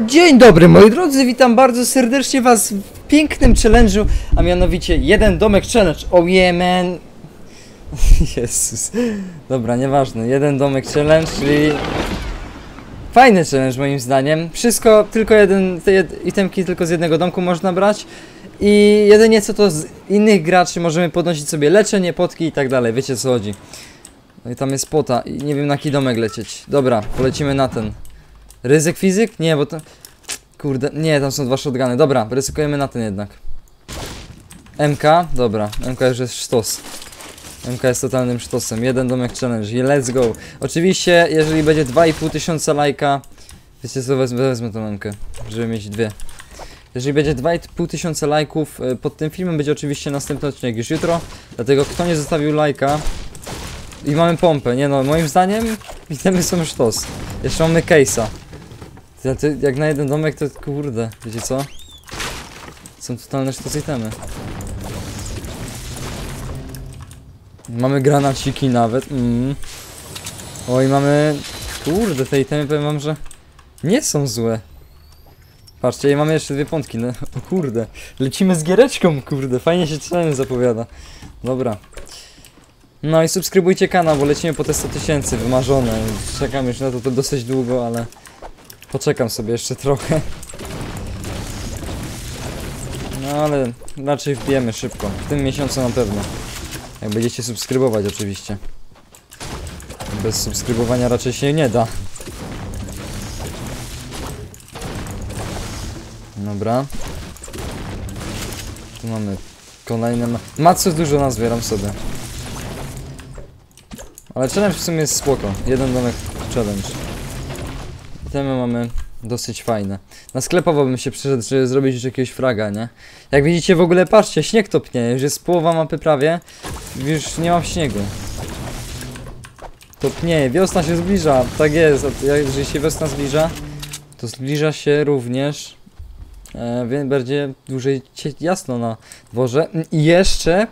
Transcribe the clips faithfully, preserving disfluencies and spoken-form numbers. Dzień dobry moi drodzy, witam bardzo serdecznie was w pięknym challenge'u, a mianowicie jeden domek challenge. Oh yeah man. Jezus. Dobra, nieważne, jeden domek challenge, czyli fajny challenge moim zdaniem. Wszystko, tylko jeden, te itemki tylko z jednego domku można brać. I jedynie co to z innych graczy możemy podnosić sobie leczenie, potki i tak dalej, wiecie co chodzi. No i tam jest pota i nie wiem na jaki domek lecieć. Dobra, polecimy na ten. Ryzyk fizyk? Nie, bo to... Kurde, nie, tam są dwa shotguny. Dobra, ryzykujemy na ten jednak. M K? Dobra, M K już jest sztos. M K jest totalnym sztosem. Jeden domek challenge, let's go. Oczywiście, jeżeli będzie dwa i pół tysiąca lajka... Wiecie co, wezmę, wezmę tą M K, żeby mieć dwie. Jeżeli będzie dwa i pół tysiąca lajków pod tym filmem, będzie oczywiście następny odcinek już jutro. Dlatego kto nie zostawił lajka... I mamy pompę, nie no, moim zdaniem... Witamy są sztos. Jeszcze mamy case'a. Ja ty, jak na jeden domek to kurde, wiecie co? Są totalne sztosy itemy. Mamy granaciki nawet. Mm. Oj, mamy... Kurde, te itemy powiem wam, że nie są złe. Patrzcie, i mamy jeszcze dwie pątki, no o kurde. Lecimy z giereczką, kurde, fajnie się challenge zapowiada. Dobra. No i subskrybujcie kanał, bo lecimy po te sto tysięcy wymarzone. Czekam już na to, to dosyć długo, ale... Poczekam sobie jeszcze trochę. No ale raczej wbijemy szybko, w tym miesiącu na pewno. Jak będziecie subskrybować oczywiście. Bez subskrybowania raczej się nie da. Dobra. Tu mamy kolejne... Ma Matsu dużo nazbieram sobie. Ale challenge w sumie jest spoko, jeden domek challenge. Itemy mamy dosyć fajne. Na sklepowo bym się przyszedł, żeby zrobić już jakiegoś fraga, nie? Jak widzicie w ogóle, patrzcie, śnieg topnieje, już jest połowa mapy prawie. Już nie mam śniegu. Topnieje, wiosna się zbliża, tak jest, jeżeli się wiosna zbliża, to zbliża się również... E, będzie dłużej jasno na dworze i jeszcze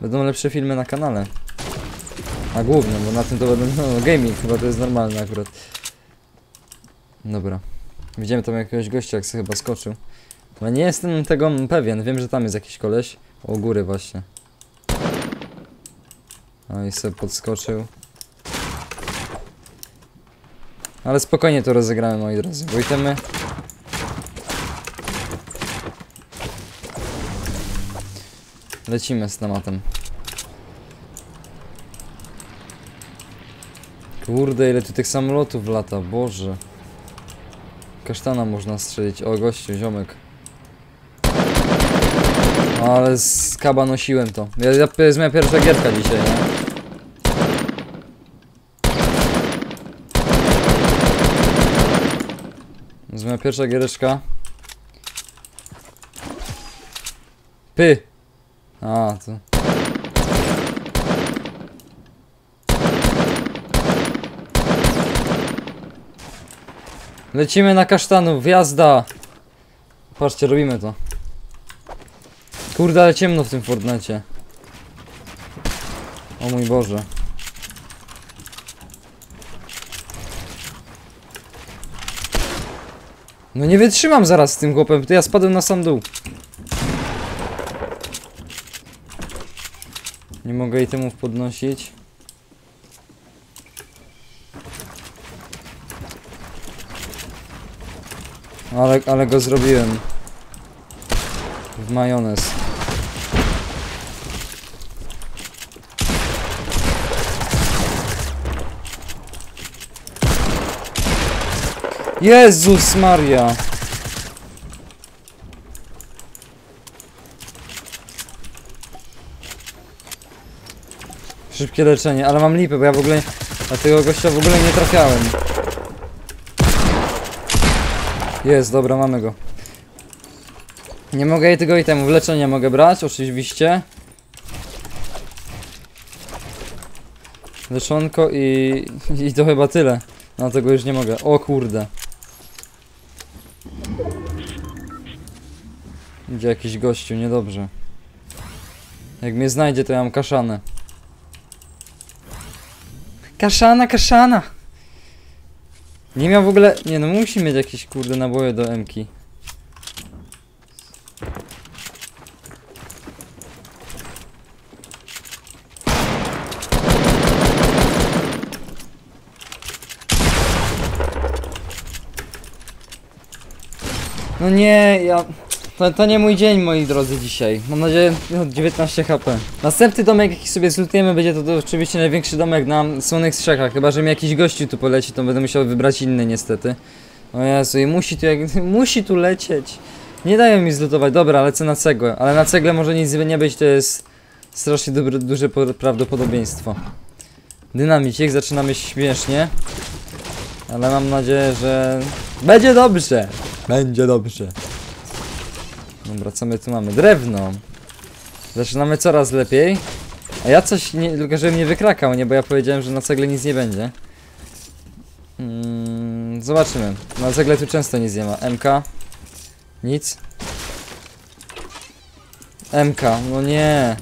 będą lepsze filmy na kanale. Na głównym, bo na tym to będą... No, gaming chyba to jest normalne akurat. Dobra. Widziałem tam jakiegoś gościa, jak sobie chyba skoczył. No nie jestem tego pewien. Wiem, że tam jest jakiś koleś. O góry właśnie. No i sobie podskoczył. Ale spokojnie to rozegramy, moi drodzy. Wojtemy. Lecimy z tematem. Kurde, ile tu tych samolotów lata, boże. Kasztana można strzelić, o gościu, ziomek. Ale z kaba nosiłem to. Ja, ja, to jest moja pierwsza gierka dzisiaj, nie? To jest moja pierwsza giereczka. Py! A, to... Lecimy na kasztanów, jazda! Patrzcie, robimy to. Kurde, ale ciemno w tym Fortnite'cie. O mój Boże. No nie wytrzymam zaraz z tym chłopem, to ja spadłem na sam dół. Nie mogę itemów podnosić. Ale, ale go zrobiłem w majonez. Jezus Maria. Szybkie leczenie, ale mam lipę, bo ja w ogóle na tego gościa w ogóle nie trafiałem. Jest, dobra, mamy go. Nie mogę jej tego itemu, leczenia mogę brać, oczywiście. Leczonko i... i to chyba tyle. No tego już nie mogę, o kurde. Idzie jakiś gościu, niedobrze. Jak mnie znajdzie, to ja mam kaszanę. Kaszana, kaszana! Nie miał w ogóle... Nie no, musi mieć jakieś kurde naboje do M-ki. No nie, ja... To, to nie mój dzień, moi drodzy, dzisiaj. Mam nadzieję, dziewiętnaście HP. Następny domek, jaki sobie zlutujemy, będzie to, to oczywiście największy domek na Słonych Strzechach. Chyba że mi jakiś gościu tu poleci, to będę musiał wybrać inny, niestety. O Jezu, i musi tu, jak... musi tu lecieć. Nie dają mi zlutować. Dobra, ale co na cegłę? Ale na cegle może nic nie być, to jest strasznie dobre, duże prawdopodobieństwo. Dynamicik, zaczynamy śmiesznie. Ale mam nadzieję, że... Będzie dobrze! Będzie dobrze. Dobra, co my tu mamy? Drewno. Zaczynamy coraz lepiej. A ja coś, nie, tylko żebym nie wykrakał, nie? Bo ja powiedziałem, że na cegle nic nie będzie. Mm, zobaczymy. Na cegle tu często nic nie ma. M K. Nic. M K. No nie.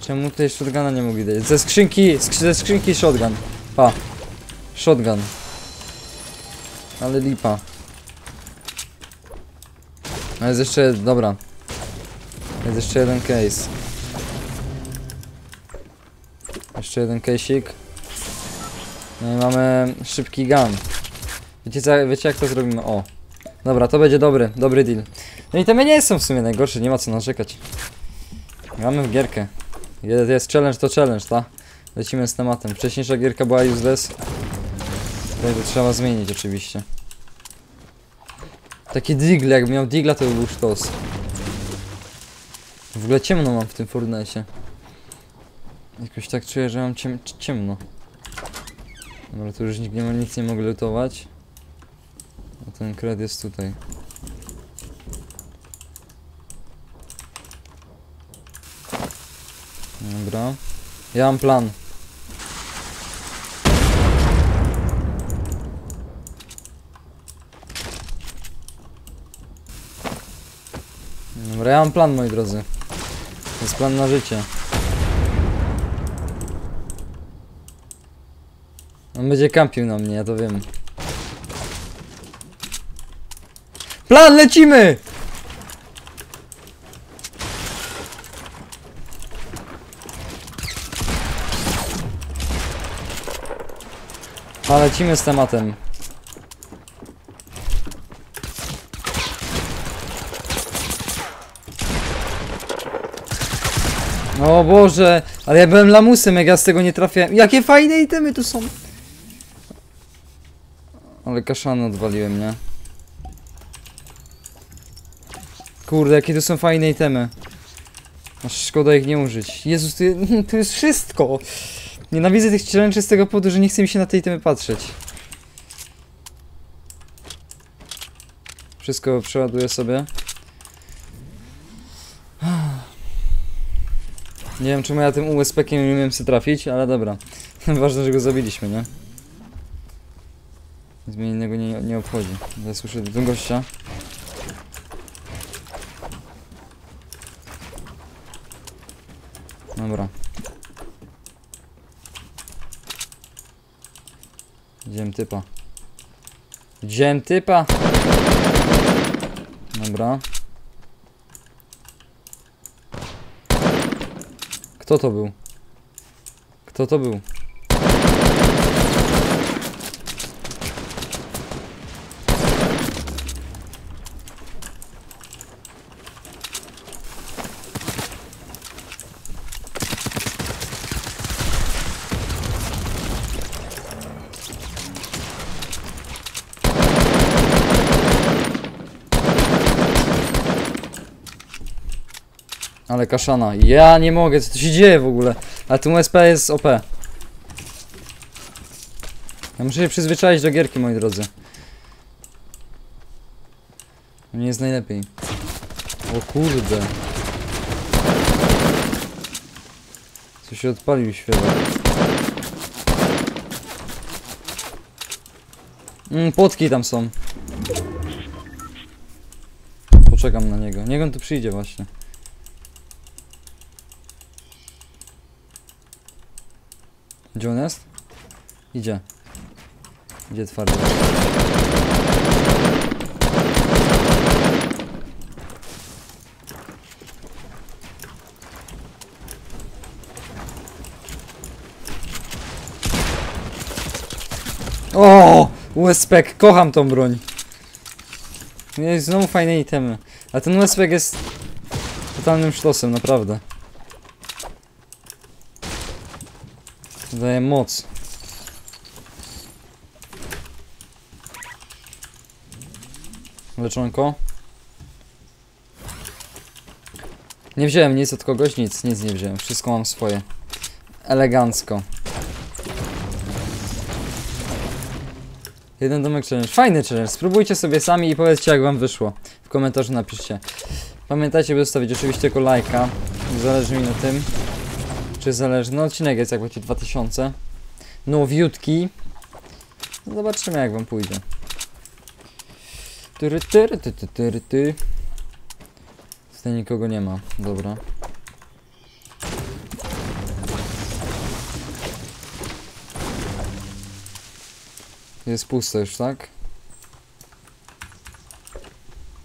Czemu tutaj shotguna nie mogli dać? Ze skrzynki, skrzy, ze skrzynki shotgun. Pa. Shotgun. Ale lipa. No jest jeszcze, dobra. Jest jeszcze jeden case. Jeszcze jeden case'ik. No i mamy szybki gun. Wiecie, co, wiecie jak to zrobimy? O. Dobra, to będzie dobry, dobry deal. No i te mnie nie są w sumie najgorsze, nie ma co narzekać. Mamy w gierkę. Jeden jest challenge, to challenge, ta? Lecimy z tematem. Wcześniejsza gierka była useless. Tutaj to trzeba zmienić oczywiście. Taki digla, jakbym miał digla, to by był sztos. W ogóle ciemno mam w tym Fortnite'cie. Jakoś tak czuję, że mam ciem ciemno. Dobra, tu już nikt nie ma, nic nie mogę lutować. A ten kred jest tutaj. Dobra. Ja mam plan. Dobra, ja mam plan, moi drodzy. To jest plan na życie. On będzie kampił na mnie, ja to wiem. Plan, lecimy! A lecimy z tematem. O Boże, ale ja byłem lamusem, jak ja z tego nie trafiałem. Jakie fajne itemy tu są. Ale kaszany odwaliłem, nie? Kurde, jakie tu są fajne itemy. Aż szkoda ich nie użyć. Jezus, tu, tu jest wszystko. Nienawidzę tych challenge'ów z tego powodu, że nie chce mi się na te itemy patrzeć. Wszystko przeładuję sobie. Nie wiem, czemu ja tym U S P-kiem nie umiem się trafić, ale dobra. Ważne, że go zabiliśmy, nie? Nic mnie innego nie, nie obchodzi. Ja słyszę do gościa. Dobra. Widziałem typa. Widziałem typa! Dobra. Kto to był? Kto to był? Ale kaszana, ja nie mogę, co tu się dzieje w ogóle? A ten U S P jest O P. Ja muszę się przyzwyczaić do gierki, moi drodzy. Nie jest najlepiej. O kurde. Co się odpalił świeżo. Mm, płotki tam są. Poczekam na niego, niech on tu przyjdzie właśnie. Gdzie on jest? Idzie. Gdzie twardy? O, U S P, kocham tą broń. Miałeś znowu fajne itemy. A ten U S P jest totalnym sztosem, naprawdę. Daje moc. Leczonko. Nie wziąłem nic od kogoś, nic, nic nie wziąłem. Wszystko mam swoje. Elegancko. Jeden domek challenge. Fajny challenge. Spróbujcie sobie sami i powiedzcie, jak wam wyszło. W komentarzu napiszcie. Pamiętajcie, by zostawić oczywiście jako lajka. Zależy mi na tym. Czy zależy? No odcinek jest jak będzie dwa tysiące. Nowiutki. No, zobaczymy, jak wam pójdzie. Tyry, tyry, ty, ty, tyry, ty. Tutaj nikogo nie ma. Dobra. Jest pusto już, tak?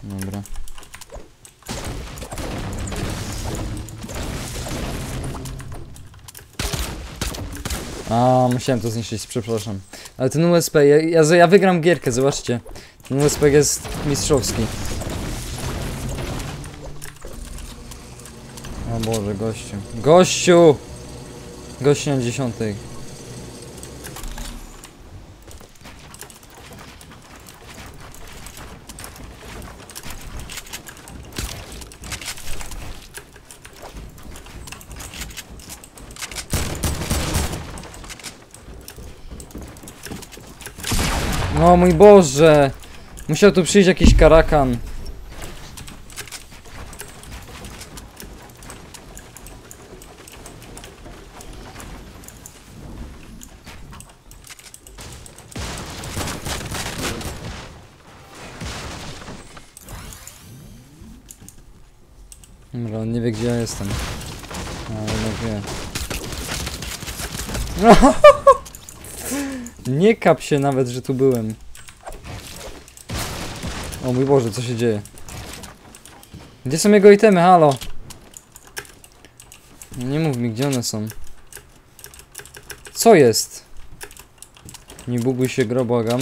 Dobra. A, musiałem to zniszczyć, przepraszam. Ale ten U S P, ja, ja, ja wygram gierkę, zobaczcie. Ten U S P jest mistrzowski. O Boże, gościu. Gościu! Gościu na dziesiątej. O mój Boże! Musiał tu przyjść jakiś karakan. Dobra, on nie wie, gdzie ja jestem. Ale no wie. Nie kap się nawet, że tu byłem. O mój Boże, co się dzieje? Gdzie są jego itemy? Halo? Nie mów mi, gdzie one są. Co jest? Nie buguj się, gro, błagam.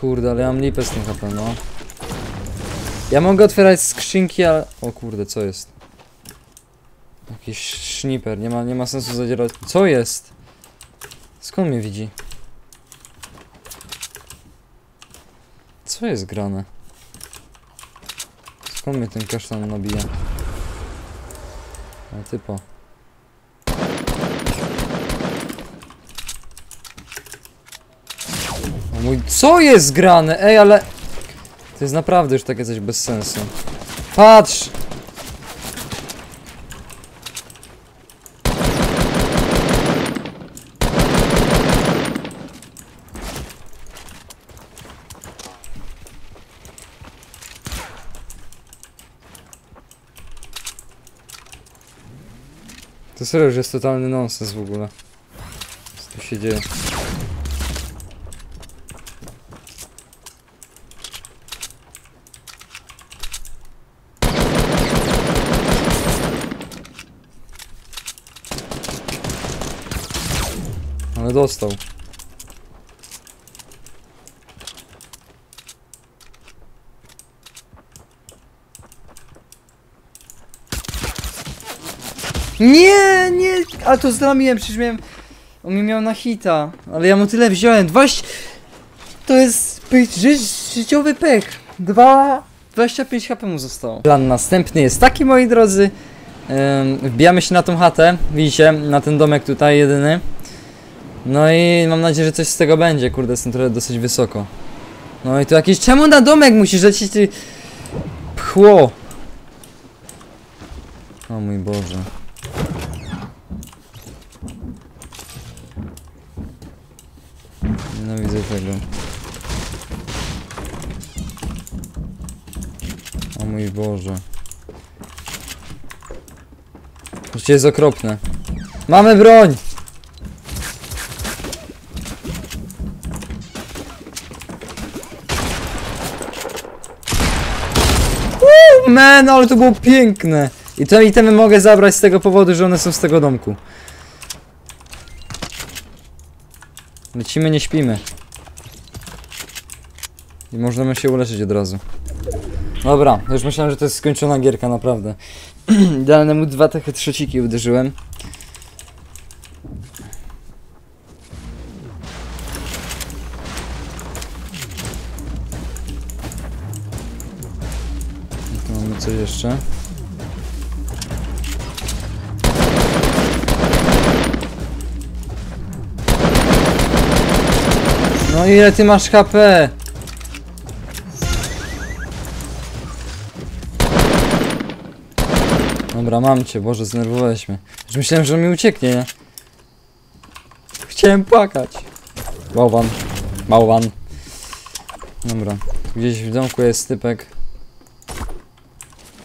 Kurde, ale ja mam lipę z tym H P, no. Ja mogę otwierać skrzynki, ale... O kurde, co jest? Jakiś szniper, nie ma, nie ma sensu zadzierać. Co jest? Skąd mnie widzi? Co jest grane? Skąd mnie ten kasztan nabija? A typo. O mój... Co jest grane? Ej, ale... To jest naprawdę już takie coś bez sensu. Patrz! To serio, że jest totalny nonsens w ogóle. Co tu się dzieje? Ale dostał. Nie, nie, a to zdramiłem, przecież miałem... On mnie miał na hita, ale ja mu tyle wziąłem, dwadzieścia... To jest ży życiowy pech, dwa... dwadzieścia pięć H P mu zostało. Plan następny jest taki, moi drodzy. Ym, wbijamy się na tą chatę, widzicie, na ten domek tutaj jedyny. No i mam nadzieję, że coś z tego będzie, kurde, jestem trochę dosyć wysoko. No i tu jakiś... Czemu na domek musisz lecieć, ty... Pchło! O mój Boże. No widzę tego. O mój Boże. Przecież jest okropne. Mamy broń! Man, ale to było piękne. I te itemy mogę zabrać z tego powodu, że one są z tego domku. Lecimy, nie śpimy. I możemy się uleczyć od razu. Dobra, już myślałem, że to jest skończona gierka, naprawdę. Idealnemu dwa takie trzeciki uderzyłem. Tu mamy coś jeszcze. No ile ty masz H P? Dobra, mam cię, Boże, zdenerwowałeś mnie. Już myślałem, że on mi ucieknie, nie? Chciałem płakać. Bałwan, bałwan. Dobra, gdzieś w domku jest typek,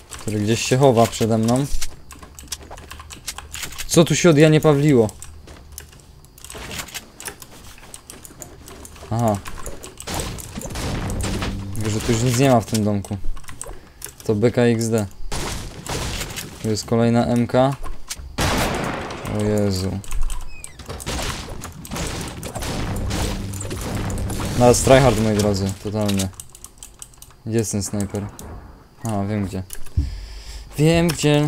który gdzieś się chowa przede mną. Co tu się od Janie Pawliło? Aha. Tylko że tu już nic nie ma w tym domku. To byka X D. Tu jest kolejna M K. O Jezu. No tryhard, moi drodzy, totalnie. Gdzie jest ten snajper? A, wiem gdzie. Wiem gdzie.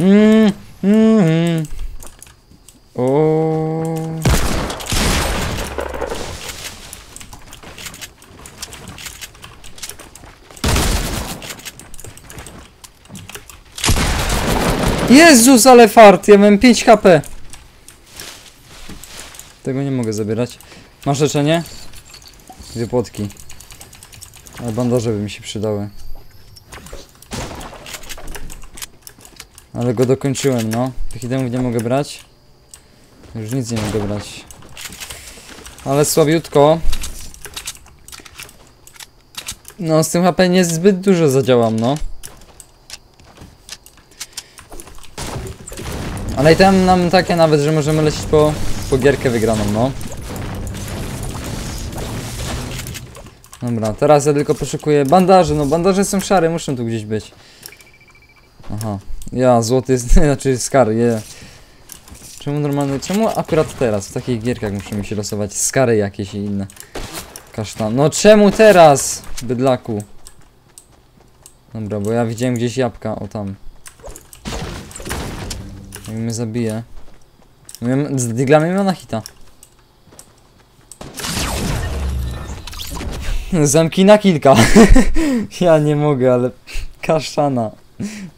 Mm, mm, mm. O. Jezus, ale fart, ja mam pięć H P. Tego nie mogę zabierać. Masz leczenie? Dwie płotki. Ale bandaże by mi się przydały. Ale go dokończyłem, no. Tych itemów nie mogę brać. Już nic nie mogę brać. Ale słabiutko. No, z tym H P nie zbyt dużo zadziałam, no. Ale i tam nam takie nawet, że możemy lecieć po, po gierkę wygraną, no. Dobra, teraz ja tylko poszukuję bandaży, no bandaże są szare, muszą tu gdzieś być. Aha. Ja, złoty jest, znaczy Skar, je. Yeah. Czemu normalny, czemu akurat teraz? W takich gierkach musimy się losować skary jakieś i inne. Kasztan. No czemu teraz, bydlaku? Dobra, bo ja widziałem gdzieś jabłka, o tam. Jak mnie zabije. Z diglami miał na hita. Zamki na kilka. Ja nie mogę, ale kaszana.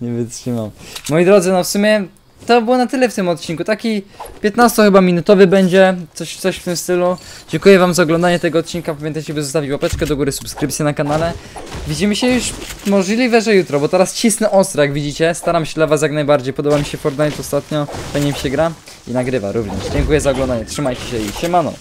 Nie wytrzymam. Moi drodzy, no w sumie to było na tyle w tym odcinku. Taki piętnasto chyba minutowy będzie. Coś, coś w tym stylu. Dziękuję wam za oglądanie tego odcinka. Pamiętajcie, by zostawić łapeczkę do góry, subskrypcję na kanale. Widzimy się już możliwe, że jutro, bo teraz cisnę ostro, jak widzicie. Staram się dla was jak najbardziej. Podoba mi się Fortnite ostatnio. Fajnie mi się gra i nagrywa również. Dziękuję za oglądanie. Trzymajcie się i siemano.